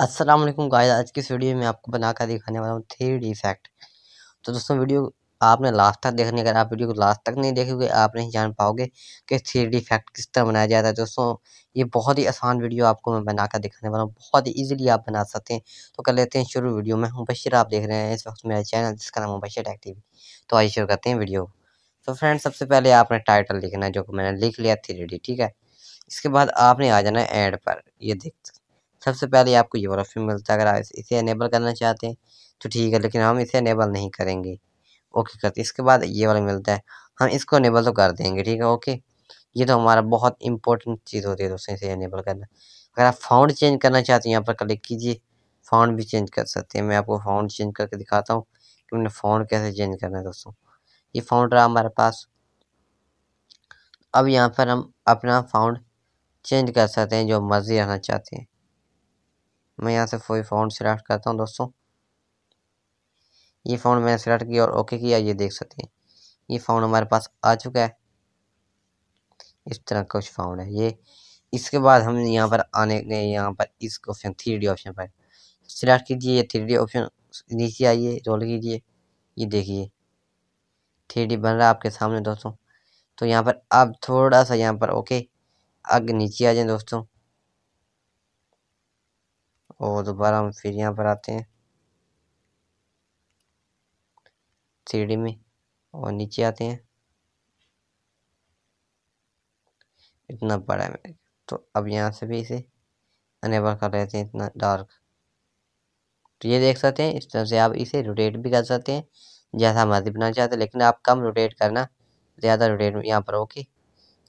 अस्सलाम वालेकुम गाइस, आज की इस वीडियो में आपको बनाकर दिखाने वाला हूँ 3D इफेक्ट। तो दोस्तों, वीडियो आपने लास्ट तक देखने, अगर आप वीडियो को लास्ट तक नहीं देखोगे आप नहीं जान पाओगे कि 3D इफेक्ट किस तरह बनाया जाता है। दोस्तों, ये बहुत ही आसान वीडियो आपको मैं बनाकर दिखाने वाला हूँ, बहुत ही ईजिली आप बना सकते हैं। तो कर लेते हैं शुरू वीडियो में। मुबशिर आप देख रहे हैं इस वक्त मेरा चैनल जिसका नाम मुबशिर टेक टीवी। तो आइए शुरू करते हैं वीडियो। तो फ्रेंड, सबसे पहले आपने टाइटल लिखना है, जो कि मैंने लिख लिया 3D, ठीक है। इसके बाद आपने आ जाना है एड पर। ये देख, सबसे पहले आपको ये वाला ऑप्शन मिलता है। अगर आप इसे इनेबल करना चाहते हैं तो ठीक है, लेकिन हम इसे इनेबल नहीं करेंगे। ओके करते। इसके बाद ये वाला मिलता है, हम इसको इनेबल तो कर देंगे, ठीक है। ओके, ये तो हमारा बहुत इंपॉर्टेंट चीज़ होती है दोस्तों, इसे इनेबल करना। अगर आप फाउंड चेंज करना चाहते हैं यहाँ पर क्लिक कीजिए, फाउंड भी चेंज कर सकते हैं। मैं आपको फाउंड चेंज करके दिखाता हूँ कि मैंने फाउंड कैसे चेंज करना है। दोस्तों, ये फाउंड रहा हमारे पास। अब यहाँ पर हम अपना फाउंड चेंज कर सकते हैं जो मर्जी रहना चाहते हैं। मैं यहाँ से कोई फ़ॉन्ट सिलेक्ट करता हूँ। दोस्तों, ये फ़ॉन्ट मैंने सिलेक्ट किया और ओके किया। ये देख सकते हैं ये फ़ॉन्ट हमारे पास आ चुका है। इस तरह का कुछ फ़ॉन्ट है ये। इसके बाद हम यहाँ पर आने गए, यहाँ पर इस ऑप्शन 3D ऑप्शन पर सिलेक्ट कीजिए। ये 3D ऑप्शन नीचे आइए, रोल कीजिए। ये देखिए 3D बन रहा है आपके सामने दोस्तों। तो यहाँ पर आप थोड़ा सा यहाँ पर ओके आगे नीचे आ जाए दोस्तों, और दोबारा हम फिर यहाँ पर आते हैं 3D में और नीचे आते हैं। इतना बड़ा है मेरे तो। अब यहाँ से भी इसे अनेबल कर लेते हैं, इतना डार्क। तो ये देख सकते हैं, इस तरह से आप इसे रोटेट भी कर सकते हैं जैसा मर्जी बनाना चाहते हैं, लेकिन आप कम रोटेट करना, ज़्यादा रोटेट यहाँ पर ओके।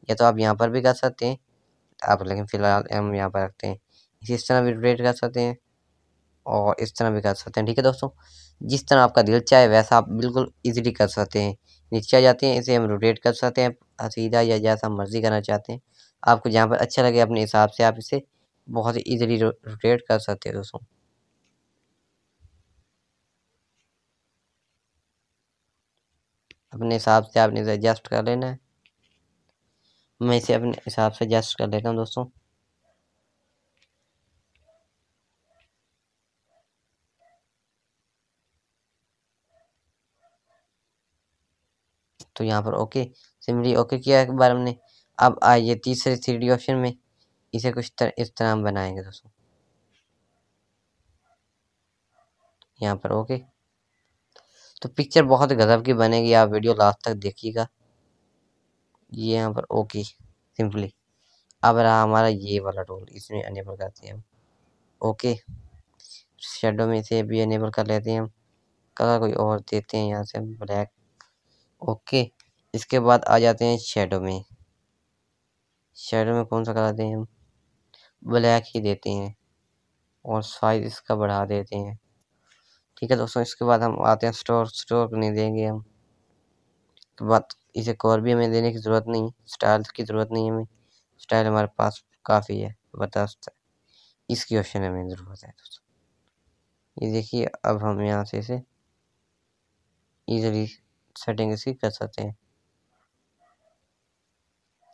या तो आप यहाँ पर भी कर सकते हैं आप, लेकिन फ़िलहाल हम यहाँ पर रखते हैं। इस तरह भी रोटेट कर सकते हैं और इस तरह भी कर सकते हैं, ठीक है दोस्तों। जिस तरह आपका दिल चाहे वैसा आप बिल्कुल इजीली कर सकते हैं। नीचे आ जाते हैं, इसे हम रोटेट कर सकते हैं सीधा या जैसा मर्जी करना चाहते हैं। आपको जहाँ पर अच्छा लगे अपने हिसाब से आप इसे बहुत ही ईजिली रोटेट कर सकते हैं दोस्तों। अपने हिसाब से आपने इसे एडजस्ट कर लेना है। मैं इसे अपने हिसाब से एडजस्ट कर लेता हूँ दोस्तों। तो यहाँ पर ओके, सिंपली ओके किया एक बार हमने। अब आइए तीसरे 3D ऑप्शन में, इसे कुछ इस तरह हम बनाएंगे दोस्तों। यहाँ पर ओके, तो पिक्चर बहुत गजब की बनेगी। आप वीडियो लास्ट तक देखिएगा। ये यहाँ पर ओके सिंपली। अब रहा हमारा ये वाला रोल, इसमें इनेबल करते हैं हम ओके। शेडो में इसे भी इनेबल कर लेते हैं हम। कलर कोई और देते हैं, यहाँ से ब्लैक ओके। इसके बाद आ जाते हैं शेडो में। शेडो में कौन सा कराते हैं हम? ब्लैक ही देते हैं और साइज इसका बढ़ा देते हैं, ठीक है दोस्तों। इसके बाद हम आते हैं स्टोर नहीं देंगे हम। तो बात इसे कॉर भी हमें देने की ज़रूरत नहीं, स्टाइल की ज़रूरत नहीं है हमें। स्टाइल हमारे पास काफ़ी है, बर्दाश्त है, इसकी ऑप्शन हमें ज़रूरत है दोस्तों। ये देखिए, अब हम यहाँ से इसे ईजिली सेटिंग इसकी कर सकते हैं।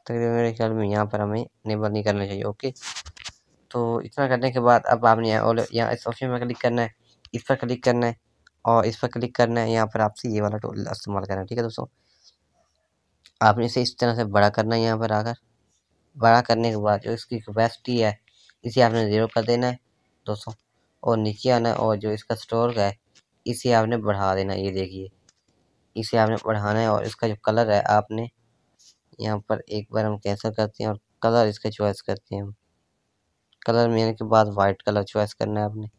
तकरीबन मेरे ख्याल में यहाँ पर हमें इनेबल नहीं करना चाहिए ओके। तो इतना करने के बाद अब आपने यहाँ इस ऑप्शन पर क्लिक करना है, इस पर क्लिक करना है और इस पर क्लिक करना है। यहाँ पर आपसे ये वाला टूल इस्तेमाल करना है, ठीक है दोस्तों। आपने इसे इस तरह से बड़ा करना है। यहाँ पर आकर बड़ा करने के बाद जो इसकी कैपेसिटी है इसे आपने 0 कर देना है दोस्तों, और नीचे आना है और जो इसका स्टोर का है इसे आपने बढ़ा देना है। ये देखिए, इसे आपने बढ़ाना है। और इसका जो कलर है आपने यहाँ पर एक बार हम कैंसिल करते हैं और कलर इसका चॉइस करते हैं हम। कलर में आने के बाद वाइट कलर चॉइस करना है आपने।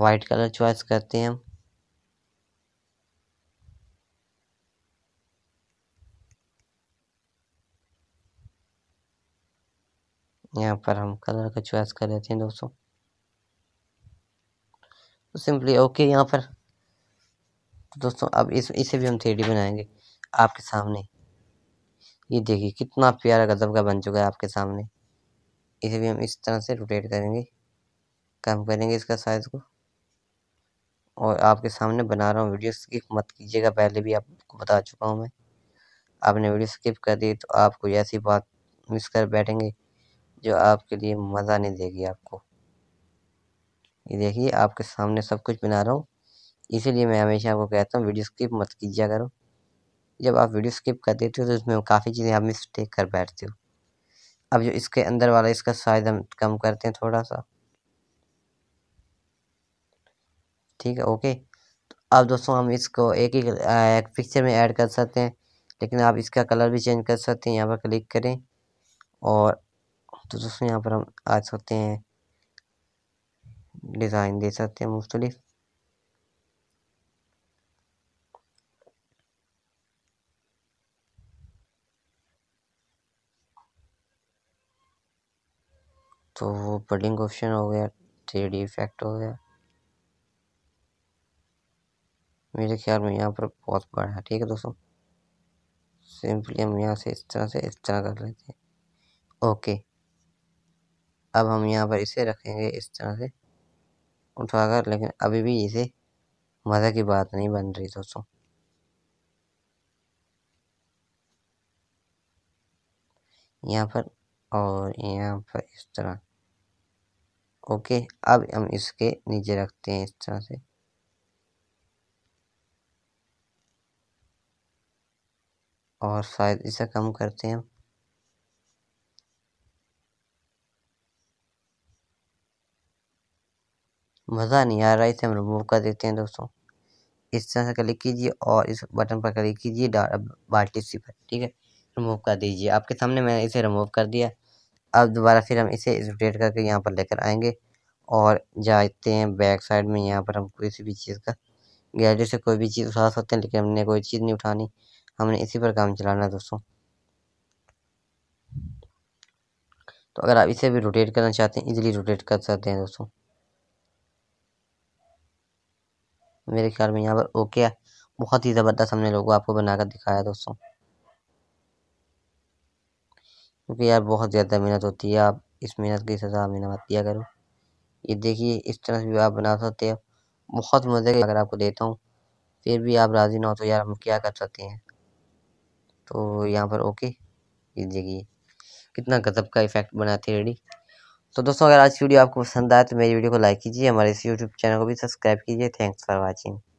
वाइट कलर चॉइस करते हैं हम। यहाँ पर हम कलर का चॉइस कर लेते हैं दोस्तों। तो सिंपली ओके यहाँ पर दोस्तों। अब इसे भी हम 3D बनाएंगे आपके सामने। ये देखिए कितना प्यारा गजब का बन चुका है आपके सामने। इसे भी हम इस तरह से रोटेट करेंगे, कम करेंगे इसका साइज को और आपके सामने बना रहा हूँ वीडियो। स्किप मत कीजिएगा, पहले भी आपको बता चुका हूँ मैं। आपने वीडियो स्किप कर दी तो आप कोई ऐसी बात मिस कर बैठेंगे जो आपके लिए मज़ा नहीं देगी आपको। ये देखिए आपके सामने सब कुछ बना रहा हूँ, इसीलिए मैं हमेशा आपको कहता हूँ वीडियो स्किप मत कीजिए करो। जब आप वीडियो स्किप कर देते हो तो उसमें काफ़ी चीज़ें आप मिस्टेक कर बैठते हो। अब जो इसके अंदर वाला इसका साइज हम कम करते हैं थोड़ा सा, ठीक है, ओके। तो अब दोस्तों हम इसको एक पिक्चर में ऐड कर सकते हैं, लेकिन आप इसका कलर भी चेंज कर सकते हैं। यहाँ पर क्लिक करें और तो दोस्तों यहाँ पर हम आ सकते हैं, डिज़ाइन दे सकते हैं मुख्तलिफ। तो वो बडिंग ऑप्शन हो गया, 3D इफेक्ट हो गया, मेरे ख्याल में यहाँ पर बहुत बड़ा है। ठीक है दोस्तों, सिंपली हम यहाँ से इस तरह कर लेते हैं, ओके। अब हम यहाँ पर इसे रखेंगे इस तरह से उठाकर, लेकिन अभी भी इसे मज़ा की बात नहीं बन रही दोस्तों। यहाँ पर और यहाँ पर इस तरह, ओके। अब हम इसके नीचे रखते हैं इस तरह से, और शायद इसे कम करते हैं हम। मज़ा नहीं आ रहा, इसे हम रिमूव कर देते हैं दोस्तों। इस तरह से क्लिक कीजिए और इस बटन पर क्लिक कीजिए बाल्टी पर, ठीक है, रिमूव कर दीजिए। आपके सामने मैंने इसे रिमूव कर दिया। अब दोबारा फिर हम इसे रोटेट करके यहाँ पर लेकर आएंगे और जाते हैं बैक साइड में। यहाँ पर हम किसी भी चीज़ का गैलरी से कोई भी चीज़ उठा सकते हैं, लेकिन हमने कोई चीज़ नहीं उठानी, हमने इसी पर काम चलाना है दोस्तों। तो अगर आप इसे भी रोटेट करना चाहते हैं, इजीली रोटेट कर सकते हैं दोस्तों। मेरे ख्याल में यहाँ पर ओके है। बहुत ही ज़बरदस्त हमने लोगों आपको बनाकर दिखाया दोस्तों, क्योंकि यार बहुत ज़्यादा मेहनत होती है, आप इस मेहनत की सज़ा हमें मत दिया करो। ये देखिए इस तरह से भी आप बना सकते हैं, बहुत मज़े का अगर आपको देता हूँ, फिर भी आप राज़ी ना हो तो यार हम क्या कर सकते हैं। तो यहाँ पर ओके, ये देखिए कितना गजब का इफेक्ट बनाते रेडी। तो दोस्तों अगर आज की वीडियो आपको पसंद आए तो मेरी वीडियो को लाइक कीजिए, हमारे इस यूट्यूब चैनल को भी सब्सक्राइब कीजिए। Thanks for watching.